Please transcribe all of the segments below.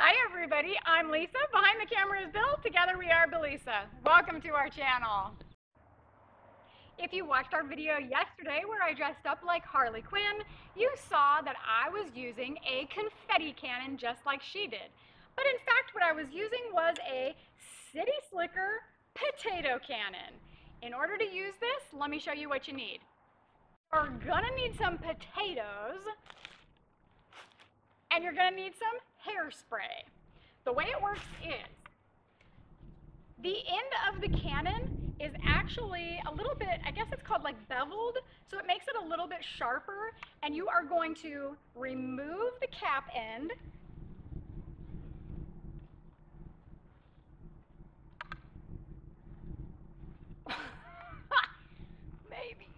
Hi everybody, I'm Lisa. Behind the camera is Bill. Together we are Belisa. Welcome to our channel. If you watched our video yesterday where I dressed up like Harley Quinn, you saw that I was using a confetti cannon just like she did. But in fact, what I was using was a City Slicker potato cannon. In order to use this, let me show you what you need. You're gonna need some potatoes, and you're gonna need some hairspray. The way it works is the end of the cannon is actually a little bit, I guess it's called like beveled, so it makes it a little bit sharper, and you are going to remove the cap end maybe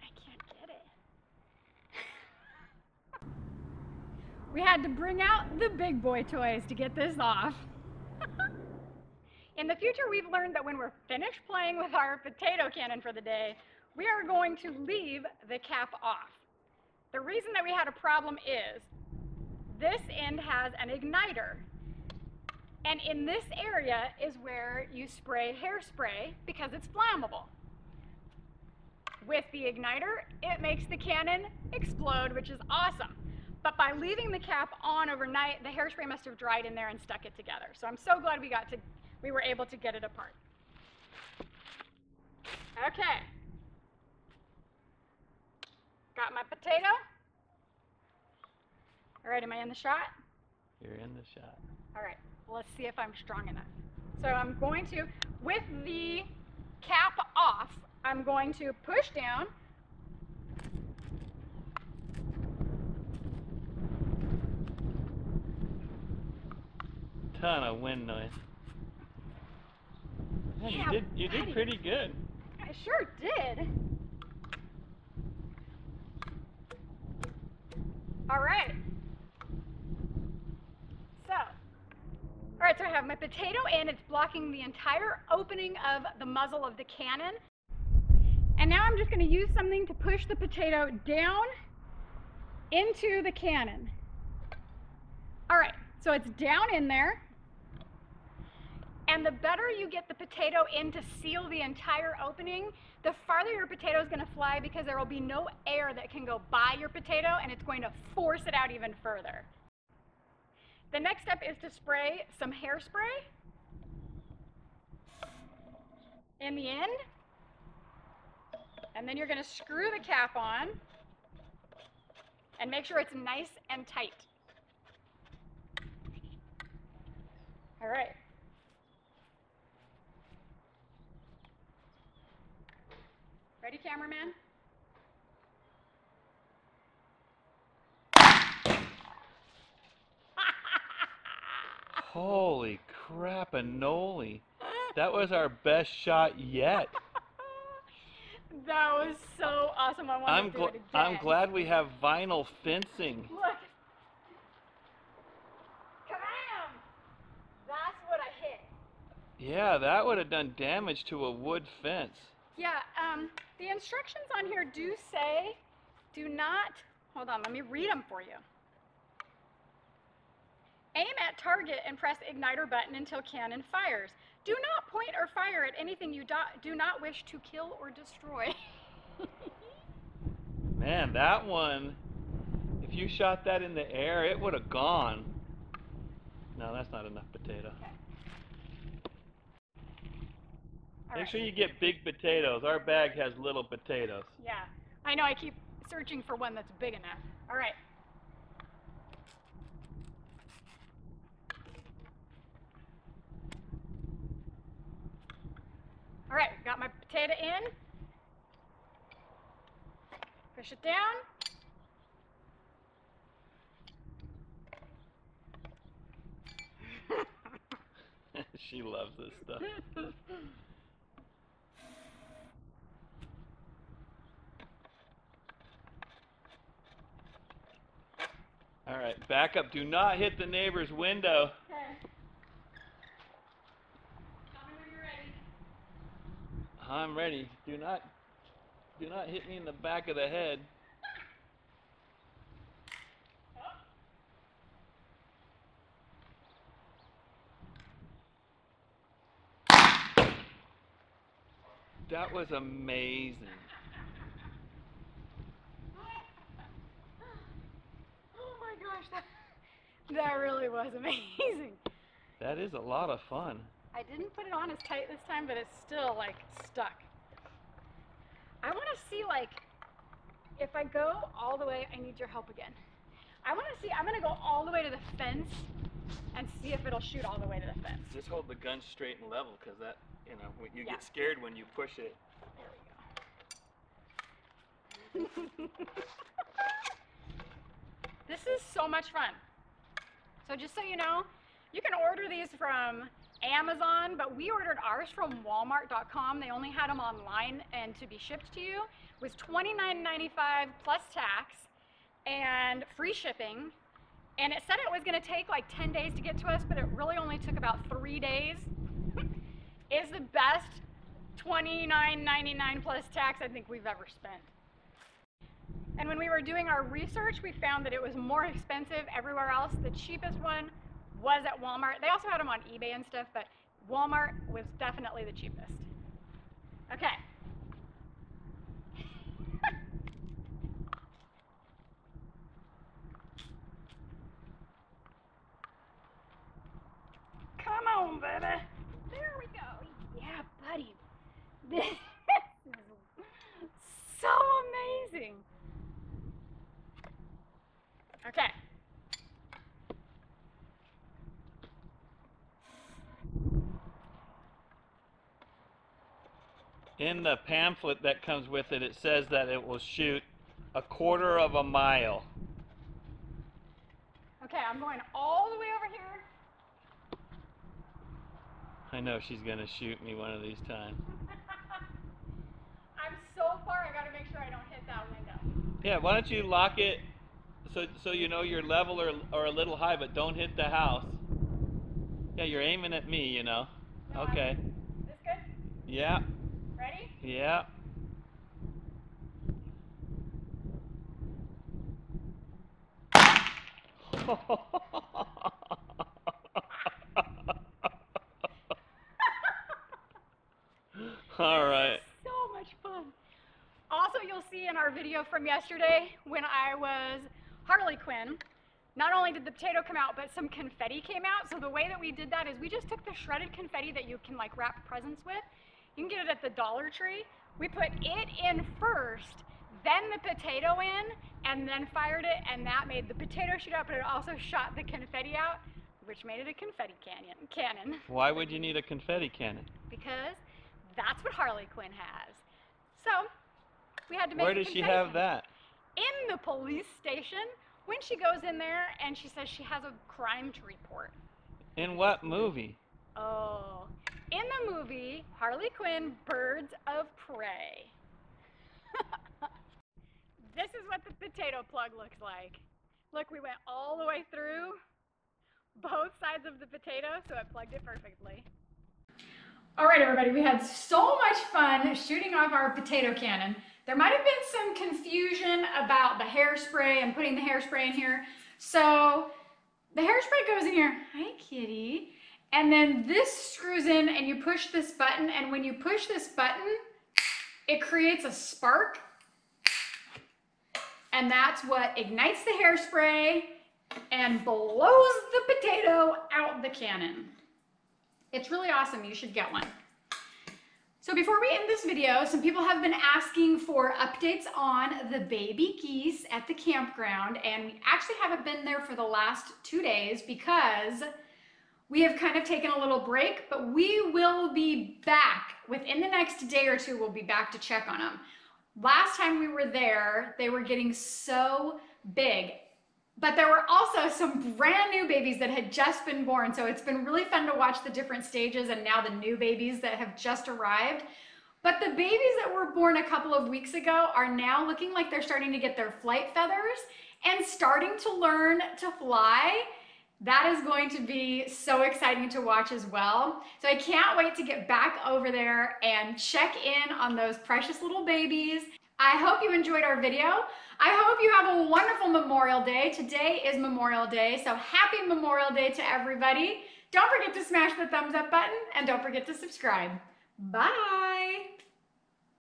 I can't get it. We had to bring out the big boy toys to get this off. In the future, we've learned that when we're finished playing with our potato cannon for the day, we are going to leave the cap off. The reason that we had a problem is this end has an igniter. And in this area is where you spray hairspray because it's flammable. With the igniter, it makes the cannon explode, which is awesome. But by leaving the cap on overnight, the hairspray must have dried in there and stuck it together. So I'm so glad we were able to get it apart. Okay. Got my potato. All right, am I in the shot? You're in the shot. All right, well, let's see if I'm strong enough. So I'm going to, with the cap off, I'm going to push down. Ton of wind noise. Yeah, you did pretty good. I sure did. All right. Alright, so I have my potato and it's blocking the entire opening of the muzzle of the cannon. And now I'm just going to use something to push the potato down into the cannon. Alright, so it's down in there. And the better you get the potato in to seal the entire opening, the farther your potato is going to fly because there will be no air that can go by your potato and it's going to force it out even further. The next step is to spray some hairspray in the end. And then you're going to screw the cap on and make sure it's nice and tight. All right. Ready, cameraman? Holy crap, Anoli. That was our best shot yet. That was so awesome. I want to do it again. I'm glad we have vinyl fencing. Look. Kabam! That's what I hit. Yeah, that would have done damage to a wood fence. Yeah, the instructions on here do say, do not, hold on, let me read them for you. Aim at target and press igniter button until cannon fires. Do not point or fire at anything you do not wish to kill or destroy. Man, that one, if you shot that in the air, it would have gone. No, that's not enough potato. Okay. Make sure you get big potatoes. Our bag has little potatoes. Yeah, I know, I keep searching for one that's big enough. All right. All right, got my potato in. Push it down. She loves this stuff. All right, back up. Do not hit the neighbor's window. Okay. I'm ready. Do not hit me in the back of the head. Oh. That was amazing. Oh my gosh, that really was amazing. That is a lot of fun. I didn't put it on as tight this time, but it's still like stuck. I want to see, like, if I go all the way, I need your help again. I want to see, I'm going to go all the way to the fence and see if it'll shoot all the way to the fence. Just hold the gun straight and level, because that, you know, you get scared when you push it. There we go. This is so much fun. So just so you know, you can order these from Amazon, but we ordered ours from Walmart.com. They only had them online, and to be shipped to you was $29.95 plus tax and free shipping. And it said it was going to take like 10 days to get to us, but it really only took about 3 days. It's the best $29.99 plus tax I think we've ever spent. And when we were doing our research, we found that it was more expensive everywhere else. The cheapest one was at Walmart. They also had them on eBay and stuff, but Walmart was definitely the cheapest. Okay. Come on, baby. There we go. Yeah, buddy. This is so amazing. Okay. In the pamphlet that comes with it, it says that it will shoot 1/4 of a mile. Okay, I'm going all the way over here. I know she's gonna shoot me one of these times. I'm so far, I gotta make sure I don't hit that window. Yeah, why don't you lock it so you know you're level or a little high, but don't hit the house. Yeah, you're aiming at me, you know. No, okay. Is this good? Yeah. Ready? Yeah. All right. So much fun. Also, you'll see in our video from yesterday when I was Harley Quinn, not only did the potato come out, but some confetti came out. So the way that we did that is we just took the shredded confetti that you can like wrap presents with. You can get it at the Dollar Tree. We put it in first, then the potato in, and then fired it, and that made the potato shoot up, but it also shot the confetti out, which made it a confetti cannon. Why would you need a confetti cannon? Because that's what Harley Quinn has. So we had to make a confetti cannon. Where does she have that? In the police station. When she goes in there and she says she has a crime to report. In what movie? Oh. In the movie, Harley Quinn, Birds of Prey. This is what the potato plug looks like. Look, we went all the way through both sides of the potato, so it plugged it perfectly. All right, everybody, we had so much fun shooting off our potato cannon. There might have been some confusion about the hairspray and putting the hairspray in here. So the hairspray goes in here. Hi, kitty. And then this screws in and you push this button, and when you push this button, it creates a spark. And that's what ignites the hairspray and blows the potato out the cannon. It's really awesome, you should get one. So before we end this video, some people have been asking for updates on the baby geese at the campground, and we actually haven't been there for the last 2 days because we have kind of taken a little break, but we will be back. Within the next day or two, we'll be back to check on them. Last time we were there, they were getting so big, but there were also some brand new babies that had just been born. So it's been really fun to watch the different stages and now the new babies that have just arrived. But the babies that were born a couple of weeks ago are now looking like they're starting to get their flight feathers and starting to learn to fly. That is going to be so exciting to watch as well. So I can't wait to get back over there and check in on those precious little babies. I hope you enjoyed our video. I hope you have a wonderful Memorial Day. Today is Memorial Day, so happy Memorial Day to everybody. Don't forget to smash the thumbs up button and don't forget to subscribe. Bye.